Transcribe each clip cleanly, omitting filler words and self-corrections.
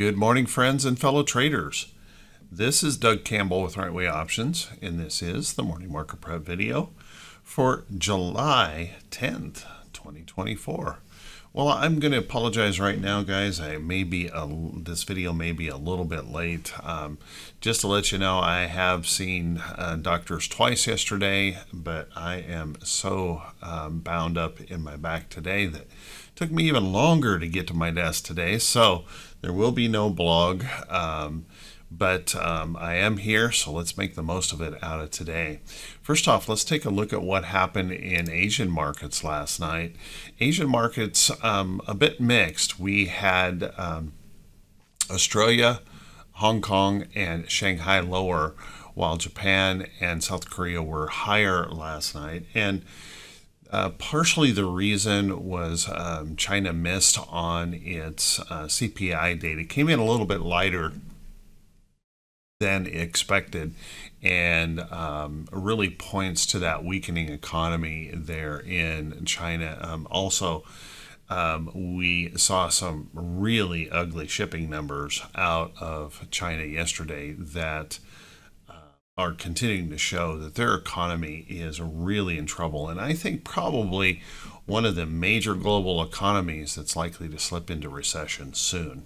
Good morning, friends and fellow traders. This is Doug Campbell with Right Way Options, and this is the Morning Market Prep video for July 10th, 2024. Well, I'm going to apologize right now, guys. This video may be a little bit late. Just to let you know, I have seen doctors twice yesterday, but I am so bound up in my back today that took me even longer to get to my desk today, so there will be no blog, but I am here, so let's make the most of it out of today. First off, let's take a look at what happened in Asian markets last night. Asian markets, a bit mixed. We had Australia, Hong Kong, and Shanghai lower, while Japan and South Korea were higher last night. And partially the reason was China missed on its CPI data. It came in a little bit lighter than expected, and really points to that weakening economy there in China. Also, we saw some really ugly shipping numbers out of China yesterday that are continuing to show that their economy is really in trouble. And I think probably one of the major global economies that's likely to slip into recession soon.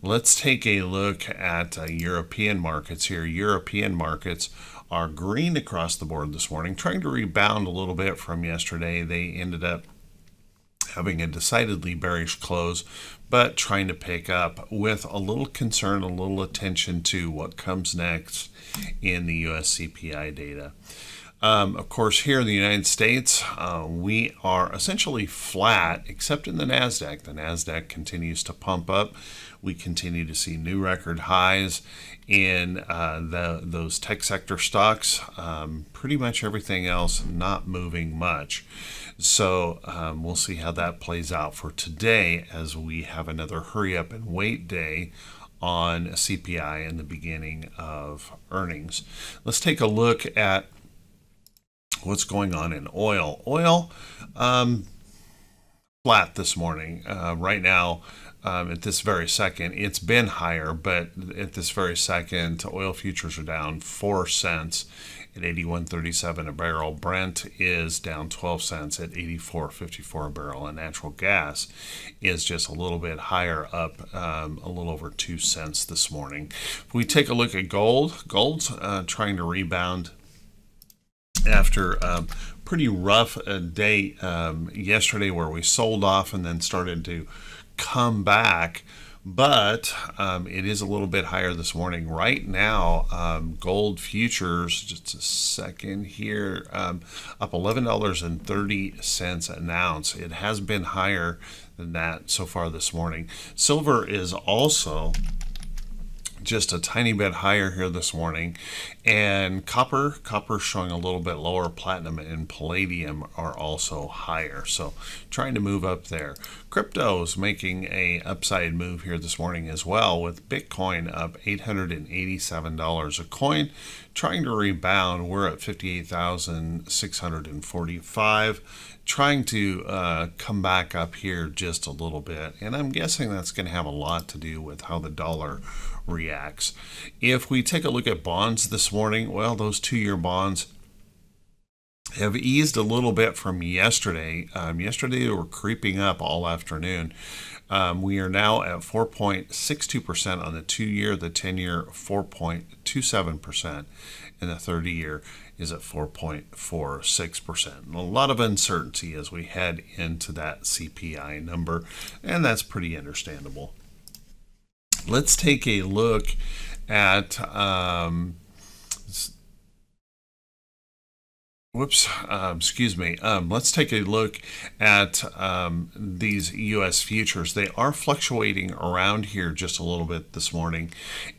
Let's take a look at European markets here. European markets are green across the board this morning, trying to rebound a little bit from yesterday. They ended up having a decidedly bearish close, but trying to pick up with a little concern, a little attention to what comes next in the US CPI data. Of course, here in the United States, we are essentially flat, except in the NASDAQ. The NASDAQ continues to pump up. We continue to see new record highs in those tech sector stocks. Pretty much everything else not moving much. So we'll see how that plays out for today, as we have another hurry up and wait day on CPI in the beginning of earnings. Let's take a look at what's going on in oil. Oil flat this morning. Right now, at this very second, it's been higher, but at this very second, oil futures are down 4 cents at 81.37 a barrel. Brent is down 12 cents at 84.54 a barrel, and natural gas is just a little bit higher, up a little over 2 cents this morning. If we take a look at gold, gold's trying to rebound after a pretty rough day yesterday, where we sold off and then started to come back, but it is a little bit higher this morning. Right now, gold futures, just a second here, up $11.30 an ounce. It has been higher than that so far this morning. Silver is also just a tiny bit higher here this morning, and copper showing a little bit lower. Platinum and palladium are also higher, so trying to move up there. Crypto's making a upside move here this morning as well, with Bitcoin up $887 a coin, trying to rebound. We're at 58,645, trying to come back up here just a little bit, and I'm guessing that's going to have a lot to do with how the dollar reacts. If we take a look at bonds this morning, well, those two-year bonds have eased a little bit from yesterday. Yesterday they were creeping up all afternoon. We are now at 4.62% on the two-year, the 10-year 4.27%, and the 30-year is at 4.46%. A lot of uncertainty as we head into that CPI number, and that's pretty understandable. Let's take a look at let's take a look at these U.S. futures. They are fluctuating around here just a little bit this morning,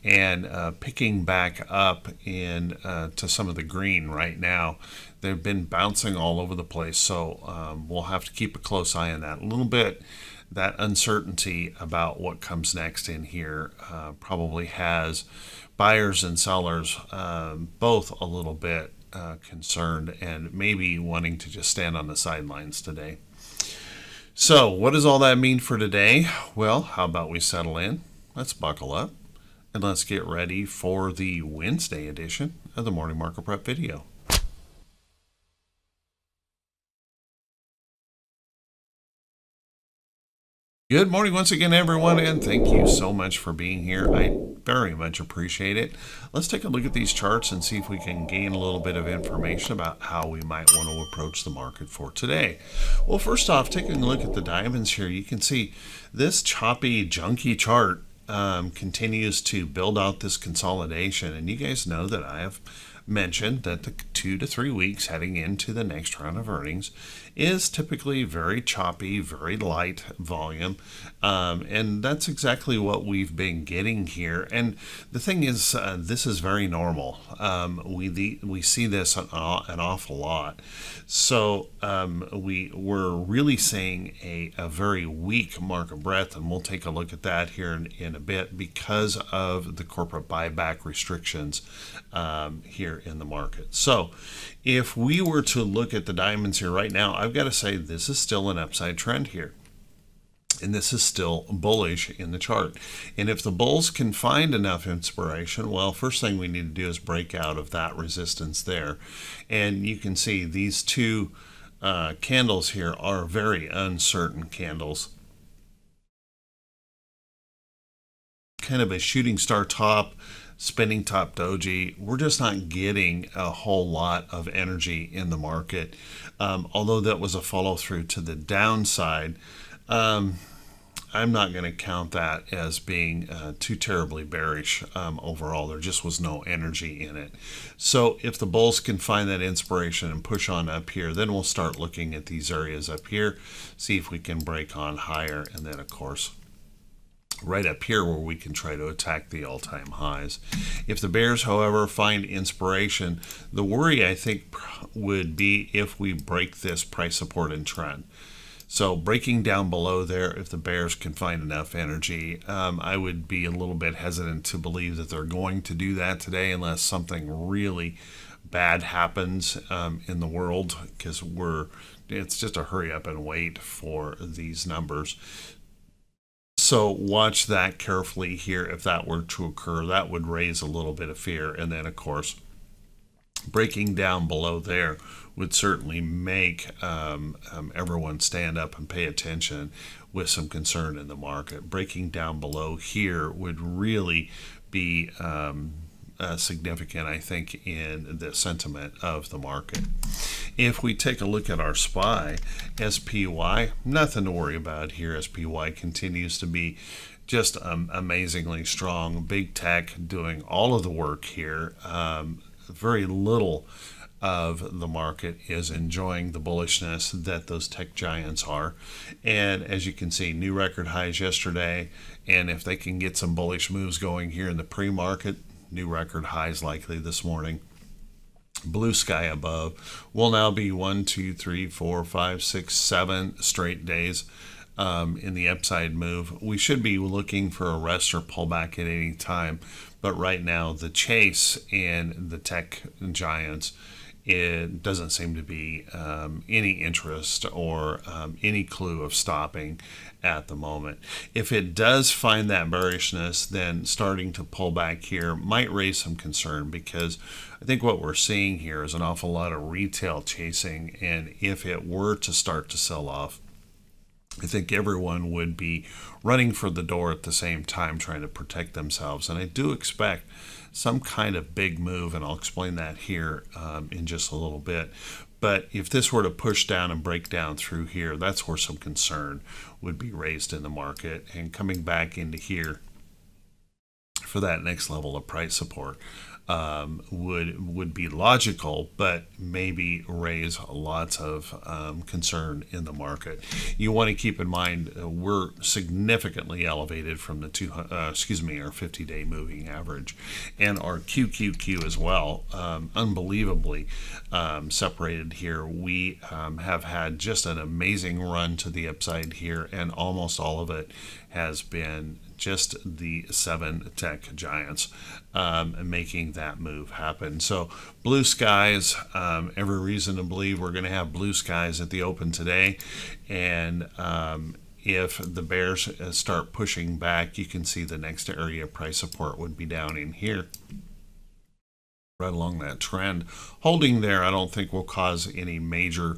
and picking back up in to some of the green right now. They've been bouncing all over the place, so we'll have to keep a close eye on that a little bit. That uncertainty about what comes next in here probably has buyers and sellers both a little bit concerned, and maybe wanting to just stand on the sidelines today. So what does all that mean for today? Well, how about we settle in let's buckle up and let's get ready for the Wednesday edition of the Morning Market Prep video. Good morning once again, everyone, and thank you so much for being here. I very much appreciate it. Let's take a look at these charts and see if we can gain a little bit of information about how we might want to approach the market for today. Well, first off, taking a look at the diamonds here, you can see this choppy, junky chart continues to build out this consolidation. And you guys know that I have mentioned that the 2 to 3 weeks heading into the next round of earnings is typically very choppy, very light volume, and that's exactly what we've been getting here. And the thing is, this is very normal. We see this an awful lot. So we're really seeing a very weak market breadth, and we'll take a look at that here in a bit because of the corporate buyback restrictions here in the market. So if we were to look at the diamonds here right now, I've got to say this is still an upside trend here, and this is still bullish in the chart. And if the bulls can find enough inspiration, well, first thing we need to do is break out of that resistance there. And you can see these two candles here are very uncertain candles, kind of a shooting star top, spinning top doji. We're just not getting a whole lot of energy in the market. Although that was a follow through to the downside, I'm not going to count that as being too terribly bearish overall. There just was no energy in it. So if the bulls can find that inspiration and push on up here, then we'll start looking at these areas up here, see if we can break on higher, and then of course right up here where we can try to attack the all-time highs. If the bears, however, find inspiration, the worry I think would be if we break this price support and trend. So breaking down below there, if the bears can find enough energy, I would be a little bit hesitant to believe that they're going to do that today unless something really bad happens in the world, because it's just a hurry up and wait for these numbers. So watch that carefully here. If that were to occur, that would raise a little bit of fear. And then, of course, breaking down below there would certainly make everyone stand up and pay attention with some concern in the market. Breaking down below here would really be significant, I think, in the sentiment of the market. If we take a look at our SPY, SPY, nothing to worry about here. SPY continues to be just amazingly strong. Big tech doing all of the work here. Very little of the market is enjoying the bullishness that those tech giants are. And as you can see, new record highs yesterday. And if they can get some bullish moves going here in the pre-market, new record highs likely this morning. Blue sky above. Will now be 1, 2, 3, 4, 5, 6, 7 straight days in the upside move. We should be looking for a rest or pullback at any time, but right now the chase and the tech giants, it doesn't seem to be any interest or any clue of stopping at the moment. If it does find that bearishness, then starting to pull back here might raise some concern, because I think what we're seeing here is an awful lot of retail chasing. And if it were to start to sell off, I think everyone would be running for the door at the same time, trying to protect themselves. And I do expect some kind of big move, and I'll explain that here in just a little bit. But if this were to push down and break down through here, that's where some concern would be raised in the market. And coming back into here for that next level of price support would be logical, but maybe raise lots of concern in the market. You want to keep in mind we're significantly elevated from the our 50-day moving average, and our QQQ as well, unbelievably separated here. We have had just an amazing run to the upside here, and almost all of it has been just the 7 tech giants making that move happen. So blue skies, every reason to believe we're going to have blue skies at the open today. And if the bears start pushing back, you can see the next area of price support would be down in here, right along that trend. Holding there, I don't think will cause any major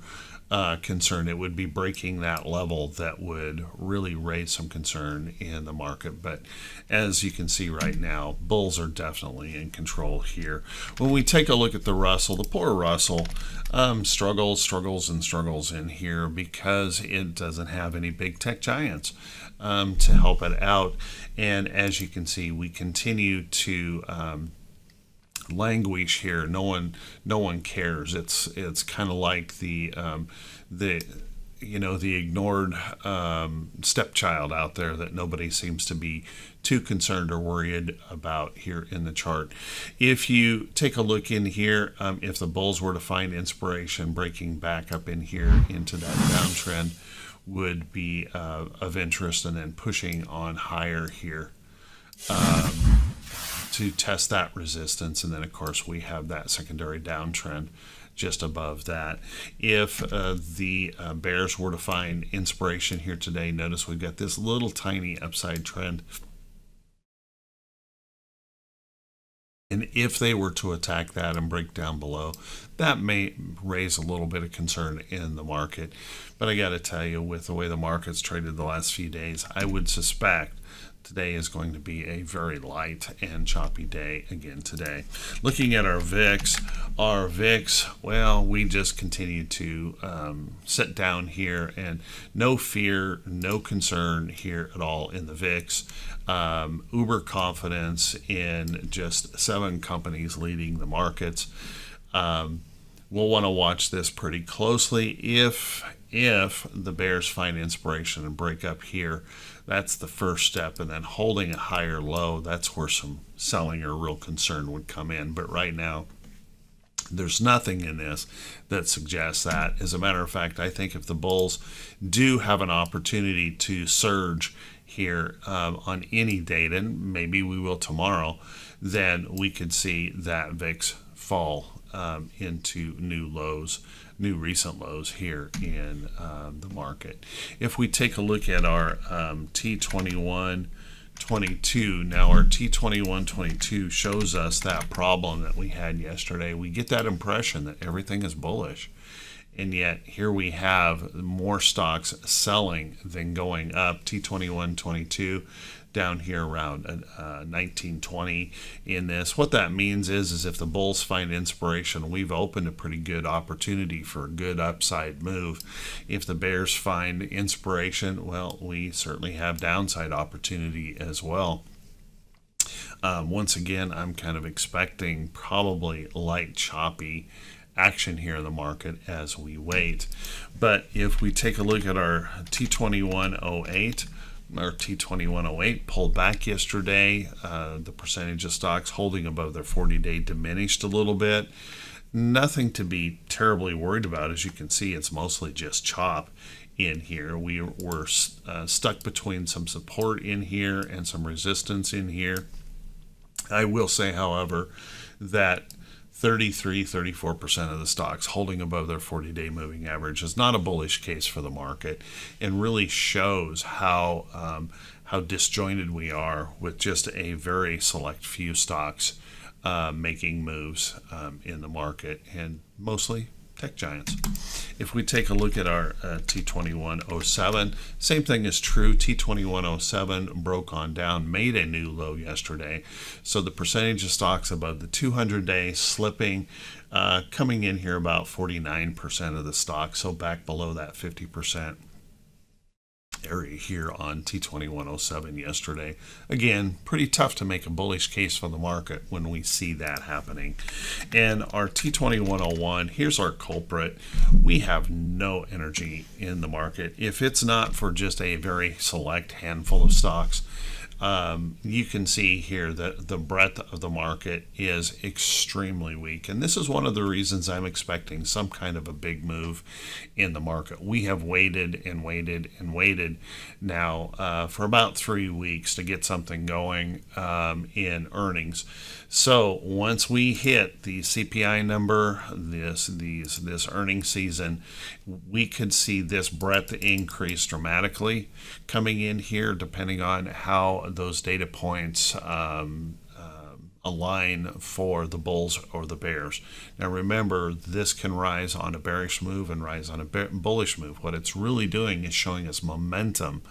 concern. It would be breaking that level that would really raise some concern in the market. But as you can see right now, bulls are definitely in control here. When we take a look at the Russell, the poor Russell struggles in here because it doesn't have any big tech giants to help it out. And as you can see, we continue to languish here. No one cares. It's kind of like the the ignored stepchild out there that nobody seems to be too concerned or worried about here in the chart. If you take a look in here, if the bulls were to find inspiration, breaking back up in here into that downtrend would be of interest, and then pushing on higher here to test that resistance. And then of course we have that secondary downtrend just above that. If the bears were to find inspiration here today, notice we've got this little tiny upside trend, and if they were to attack that and break down below, that may raise a little bit of concern in the market. But I gotta tell you, with the way the market's traded the last few days, I would suspect today is going to be a very light and choppy day again today. Looking at our VIX, well, we just continue to sit down here, and no fear, no concern here at all in the VIX. Uber confidence in just 7 companies leading the markets. We'll want to watch this pretty closely. If the bears find inspiration and break up here, that's the first step, and then holding a higher low, that's where some selling or real concern would come in. But right now, there's nothing in this that suggests that. As a matter of fact, I think if the bulls do have an opportunity to surge here on any date, and maybe we will tomorrow, then we could see that VIX fall into new lows, new recent lows here in the market. If we take a look at our T21-22, now our T21-22 shows us that problem that we had yesterday. We get that impression that everything is bullish, and yet here we have more stocks selling than going up. T21-22 down here around 1920 in this. What that means is if the bulls find inspiration, we've opened a pretty good opportunity for a good upside move. If the bears find inspiration, well, we certainly have downside opportunity as well. Once again, I'm kind of expecting probably light, choppy action here in the market as we wait. But if we take a look at our T2108, our T2108 pulled back yesterday. The percentage of stocks holding above their 40-day diminished a little bit. Nothing to be terribly worried about. As you can see, it's mostly just chop in here. We were stuck between some support in here and some resistance in here. I will say, however, that 34% of the stocks holding above their 40-day moving average is not a bullish case for the market, and really shows how disjointed we are with just a very select few stocks making moves in the market, and mostly tech giants. If we take a look at our T2107, same thing is true. T2107 broke on down, made a new low yesterday. So the percentage of stocks above the 200-day slipping, coming in here about 49% of the stock, so back below that 50% area here on T2107 yesterday. Again, pretty tough to make a bullish case for the market when we see that happening. And our T2101, here's our culprit. We have no energy in the market. If it's not for just a very select handful of stocks you can see here that the breadth of the market is extremely weak. And this is one of the reasons I'm expecting some kind of a big move in the market. We have waited and waited and waited now for about 3 weeks to get something going in earnings. So once we hit the CPI number, this earnings season, we could see this breadth increase dramatically coming in here, depending on how those data points align for the bulls or the bears. Now remember, this can rise on a bearish move and rise on a bullish move. What it's really doing is showing us momentum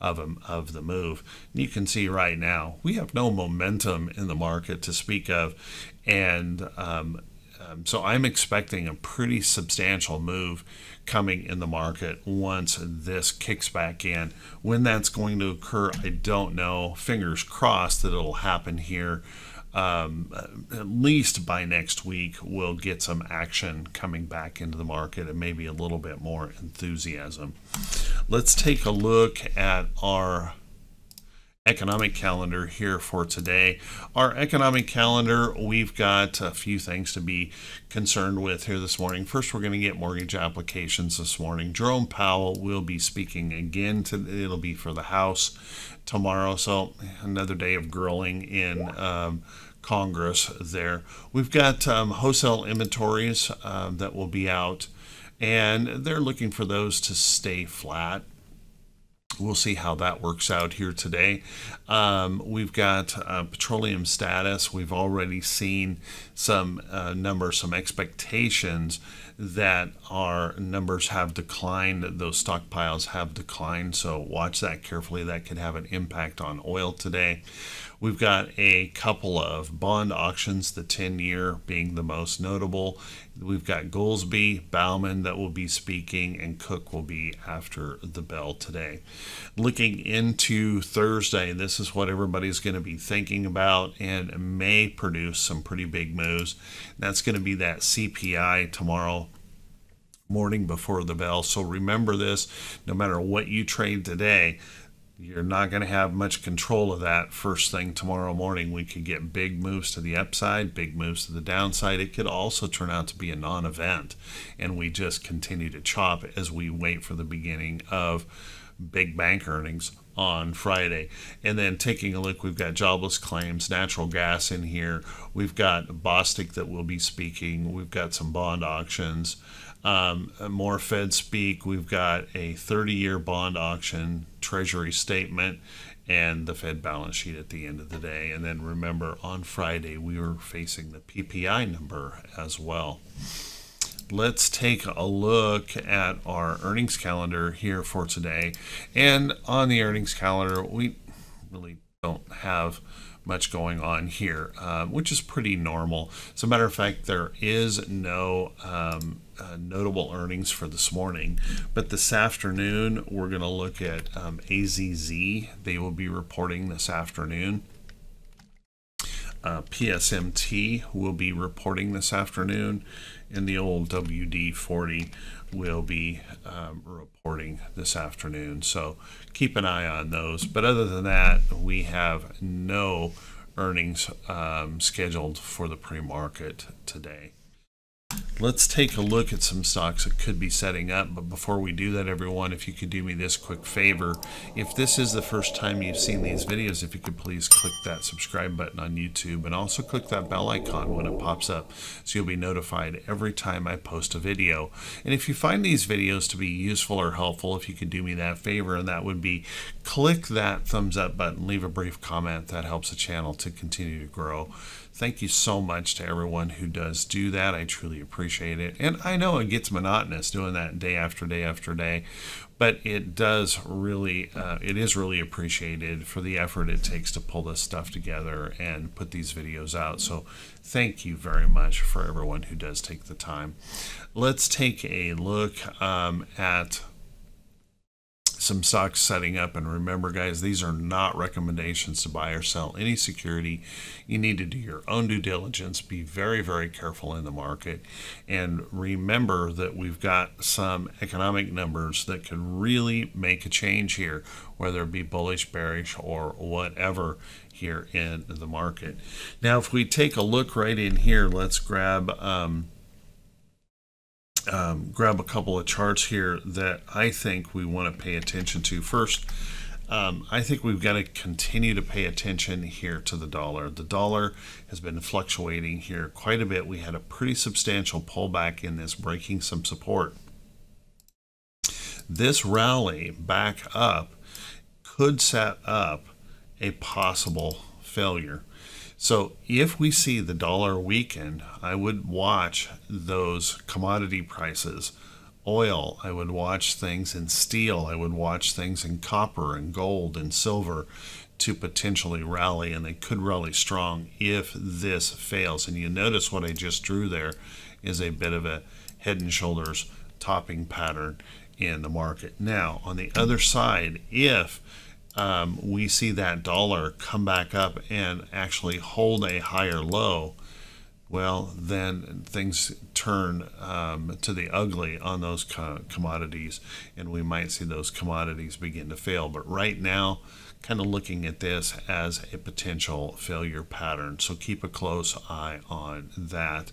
of the move. And you can see right now, we have no momentum in the market to speak of. And so I'm expecting a pretty substantial move coming in the market once this kicks back in. When that's going to occur, I don't know. Fingers crossed that it'll happen here. At least by next week, we'll get some action coming back into the market and maybe a little bit more enthusiasm. Let's take a look at our economic calendar here for today. Our economic calendar, we've got a few things to be concerned with here this morning. First, we're going to get mortgage applications this morning. Jerome Powell will be speaking again today. It'll be for the House tomorrow. So another day of grilling in Congress there. We've got wholesale inventories that will be out, and they're looking for those to stay flat. We'll see how that works out here today. We've got petroleum status. We've already seen some numbers, some expectations that our numbers have declined, those stockpiles have declined. So watch that carefully. That could have an impact on oil today. We've got a couple of bond auctions, the 10-year being the most notable. We've got Goolsbee, Bauman that will be speaking, and Cook will be after the bell today. Looking into Thursday, this is what everybody's going to be thinking about and may produce some pretty big moves. That's going to be that CPI tomorrow morning before the bell. So remember this, no matter what you trade today, you're not going to have much control of that. First thing tomorrow morning, we could get big moves to the upside, big moves to the downside. It could also turn out to be a non-event, and we just continue to chop as we wait for the beginning of big bank earnings on Friday. And then taking a look, we've got jobless claims, natural gas in here. We've got Bostic that will be speaking. We've got some bond auctions. More Fed speak. We've got a 30-year bond auction, Treasury statement, and the Fed balance sheet at the end of the day. And then remember, on Friday, we were facing the PPI number as well. Let's take a look at our earnings calendar here for today. And on the earnings calendar, we really don't have much going on here, which is pretty normal. As a matter of fact, there is no notable earnings for this morning, but this afternoon we're going to look at AZZ. They will be reporting this afternoon. PSMT will be reporting this afternoon, and the old WD40 will be reporting this afternoon. So keep an eye on those. But other than that, we have no earnings scheduled for the pre-market today. Let's take a look at some stocks that could be setting up. But before we do that, everyone, if you could do me this quick favor, if this is the first time you've seen these videos, if you could please click that subscribe button on YouTube and also click that bell icon when it pops up, so you'll be notified every time I post a video. And if you find these videos to be useful or helpful, if you could do me that favor, and that would be click that thumbs up button, leave a brief comment. That helps the channel to continue to grow. Thank you so much to everyone who does do that. I truly appreciate it. And I know it gets monotonous doing that day after day after day, but it does really, it is really appreciated for the effort it takes to pull this stuff together and put these videos out. So thank you very much for everyone who does take the time. Let's take a look at some stocks setting up. And remember, guys, these are not recommendations to buy or sell any security. You need to do your own due diligence, be very, very careful in the market. And remember that we've got some economic numbers that can really make a change here, whether it be bullish, bearish, or whatever here in the market. Now, if we take a look right in here, let's grab a couple of charts here that I think we want to pay attention to. First, I think we've got to continue to pay attention here to the dollar. The dollar has been fluctuating here quite a bit. We had a pretty substantial pullback in this, breaking some support. This rally back up could set up a possible failure. So if we see the dollar weaken, I would watch those commodity prices, oil, I would watch things in steel, I would watch things in copper and gold and silver to potentially rally, and they could rally strong if this fails. And you notice what I just drew there is a bit of a head and shoulders topping pattern in the market. Now, on the other side, if we see that dollar come back up and actually hold a higher low, well, then things turn to the ugly on those commodities, and we might see those commodities begin to fail. But right now, kind of looking at this as a potential failure pattern. So keep a close eye on that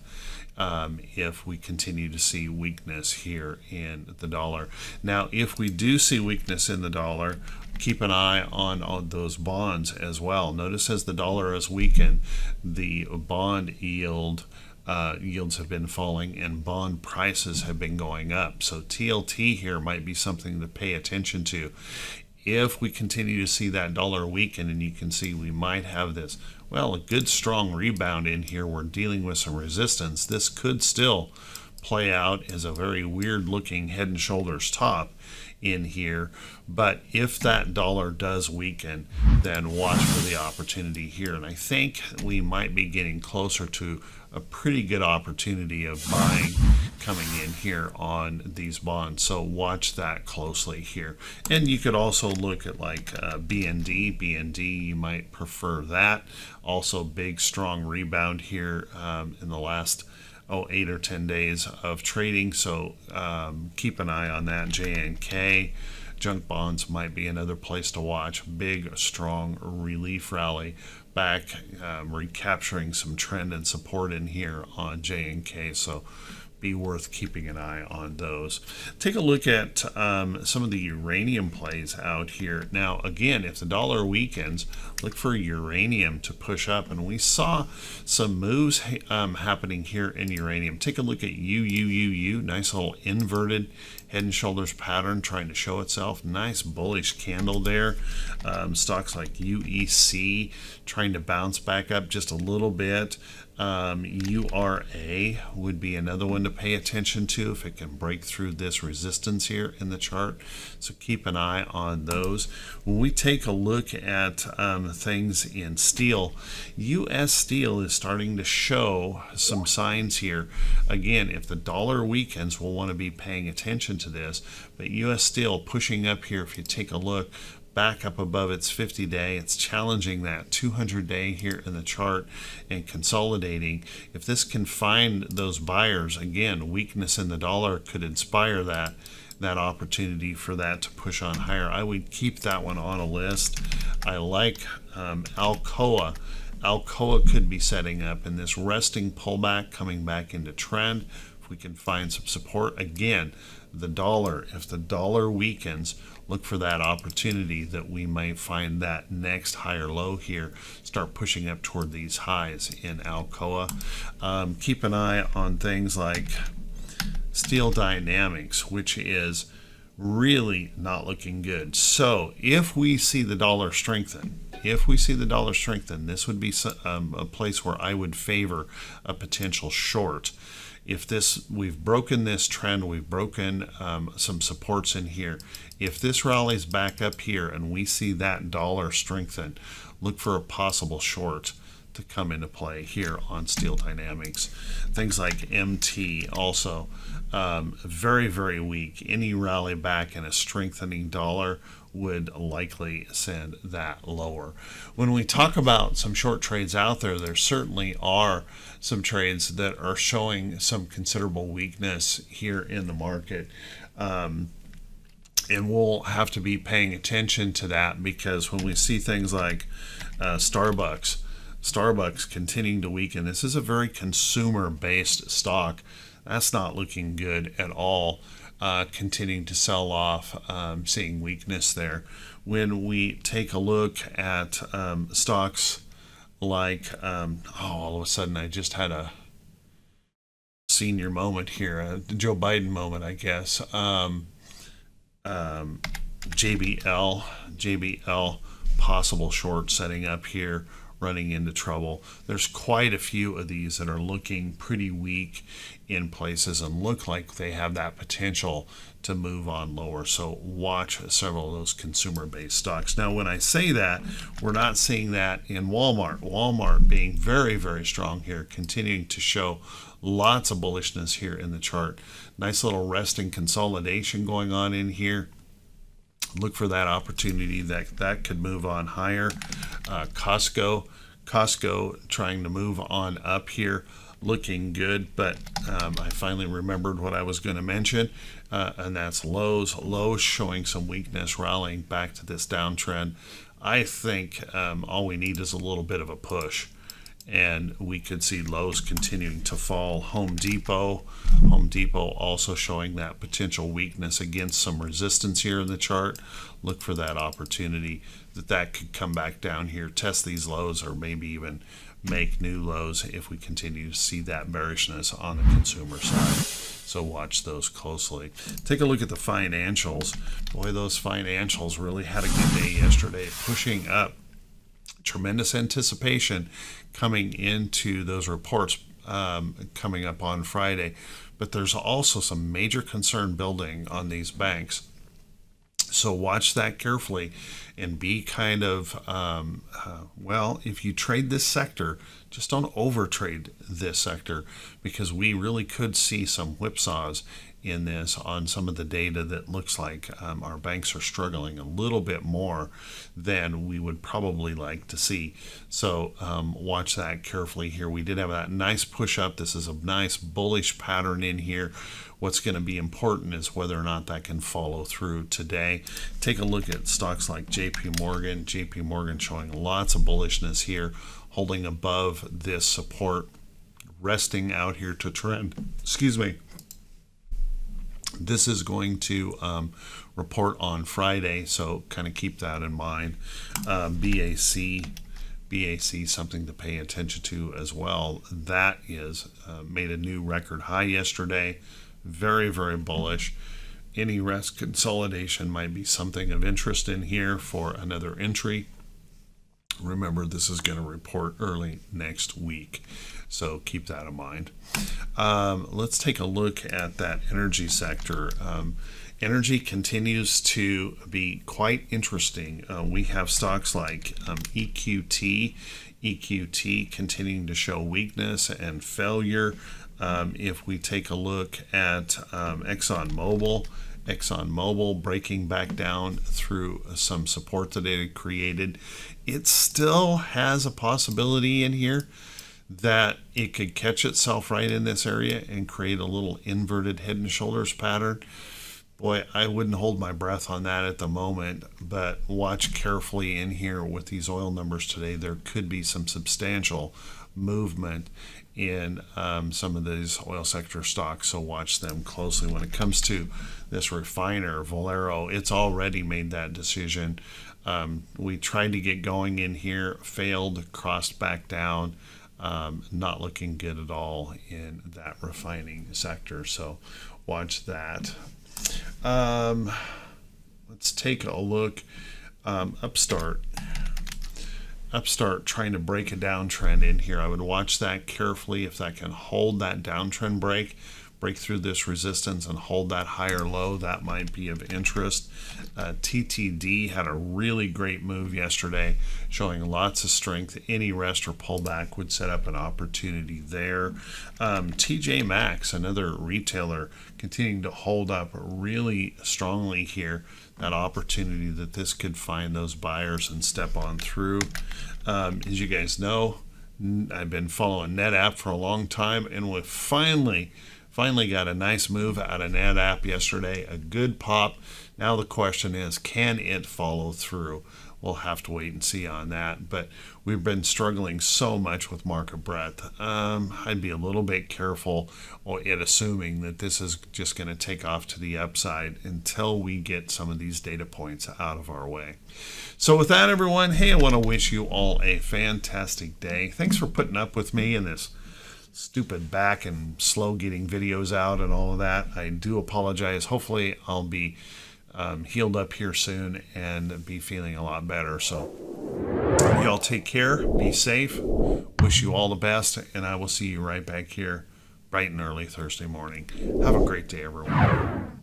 if we continue to see weakness here in the dollar. Now, if we do see weakness in the dollar, keep an eye on those bonds as well. Notice as the dollar has weakened, the bond yields have been falling and bond prices have been going up. So TLT here might be something to pay attention to. If we continue to see that dollar weaken, and you can see we might have this, well, a good strong rebound in here. We're dealing with some resistance. This could still play out as a very weird looking head and shoulders top in here. But if that dollar does weaken, then watch for the opportunity here. And I think we might be getting closer to a pretty good opportunity of buying coming in here on these bonds. So watch that closely here. And you could also look at like BND, you might prefer that. Also big strong rebound here in the last 8 or 10 days of trading, so keep an eye on that. JNK, junk bonds might be another place to watch. Big, strong relief rally back, recapturing some trend and support in here on JNK, so be worth keeping an eye on those. Take a look at some of the uranium plays out here. Now, again, if the dollar weakens, look for uranium to push up. And we saw some moves happening here in uranium. Take a look at UUUU, nice little inverted head and shoulders pattern trying to show itself. Nice bullish candle there. Stocks like UEC trying to bounce back up just a little bit. URA would be another one to pay attention to if it can break through this resistance here in the chart. So keep an eye on those. When we take a look at things in steel, US Steel is starting to show some signs here. Again, if the dollar weakens, we'll want to be paying attention to this. But US Steel pushing up here, if you take a look, back up above its 50-day. It's challenging that 200-day here in the chart and consolidating. If this can find those buyers, again, weakness in the dollar could inspire that opportunity for that to push on higher. I would keep that one on a list. I like Alcoa. Alcoa could be setting up in this resting pullback, coming back into trend. If we can find some support, again, the dollar, if the dollar weakens, look for that opportunity that we might find that next higher low here, start pushing up toward these highs in Alcoa. Keep an eye on things like Steel Dynamics, which is really not looking good. So if we see the dollar strengthen, this would be a place where I would favor a potential short. If this, we've broken this trend, we've broken some supports in here. If this rallies back up here and we see that dollar strengthen, look for a possible short to come into play here on Steel Dynamics. Things like MT also very, very weak. Any rally back and a strengthening dollar would likely send that lower. When we talk about some short trades out there, there certainly are some trades that are showing some considerable weakness here in the market. And we'll have to be paying attention to that, because when we see things like Starbucks continuing to weaken, this is a very consumer-based stock. That's not looking good at all. Continuing to sell off, seeing weakness there. When we take a look at stocks like, all of a sudden I just had a senior moment here, a Joe Biden moment, I guess. JBL possible short setting up here, running into trouble. There's quite a few of these that are looking pretty weak in places and look like they have that potential to move on lower. So watch several of those consumer-based stocks. Now, when I say that, we're not seeing that in Walmart. Walmart being very, very strong here, continuing to show lots of bullishness here in the chart. Nice little rest and consolidation going on in here. Look for that opportunity that could move on higher. Costco trying to move on up here, looking good, but I finally remembered what I was going to mention, and that's Lowe's. Lowe's showing some weakness, rallying back to this downtrend. I think all we need is a little bit of a push, and we could see Lowe's continuing to fall. Home Depot also showing that potential weakness against some resistance here in the chart. Look for that opportunity that could come back down here, test these lows, or maybe even make new lows if we continue to see that bearishness on the consumer side. So watch those closely. Take a look at the financials. Boy, those financials really had a good day yesterday, pushing up. Tremendous anticipation coming into those reports coming up on Friday, but there's also some major concern building on these banks. So watch that carefully and be kind of, if you trade this sector, just don't overtrade this sector, because we really could see some whipsaws in this on some of the data that looks like our banks are struggling a little bit more than we would probably like to see. So watch that carefully here. We did have that nice push up. This is a nice bullish pattern in here. What's going to be important is whether or not that can follow through today. Take a look at stocks like JP Morgan. JP Morgan showing lots of bullishness here, holding above this support, resting out here to trend. Excuse me. This is going to report on Friday, so kind of keep that in mind. BAC, something to pay attention to as well. That is made a new record high yesterday. Very, very bullish. Any rest consolidation might be something of interest in here for another entry. Remember, this is going to report early next week, so keep that in mind. Let's take a look at that energy sector. Energy continues to be quite interesting. We have stocks like EQT continuing to show weakness and failure. If we take a look at ExxonMobil breaking back down through some support that it had created, it still has a possibility in here that it could catch itself right in this area and create a little inverted head and shoulders pattern. Boy, I wouldn't hold my breath on that at the moment, but watch carefully in here with these oil numbers today. There could be some substantial movement in some of these oil sector stocks, so watch them closely. When it comes to this refiner, Valero, it's already made that decision. We tried to get going in here, failed, crossed back down. Not looking good at all in that refining sector, so watch that. Let's take a look. Upstart trying to break a downtrend in here. I would watch that carefully if that can hold that downtrend break, break through this resistance and hold that higher low, that might be of interest. TTD had a really great move yesterday, showing lots of strength. Any rest or pullback would set up an opportunity there. TJ Maxx, another retailer, continuing to hold up really strongly here. That opportunity that this could find those buyers and step on through. As you guys know, I've been following NetApp for a long time, and we finally got a nice move out of NetApp yesterday, a good pop. Now the question is, can it follow through? We'll have to wait and see on that, but we've been struggling so much with market breadth. I'd be a little bit careful at assuming that this is just going to take off to the upside until we get some of these data points out of our way. So with that, everyone, hey, I want to wish you all a fantastic day. Thanks for putting up with me in this stupid back and slow getting videos out and all of that. I do apologize. Hopefully I'll be healed up here soon and be feeling a lot better. So y'all take care, be safe, wish you all the best, and I will see you right back here bright and early Thursday morning. Have a great day, everyone.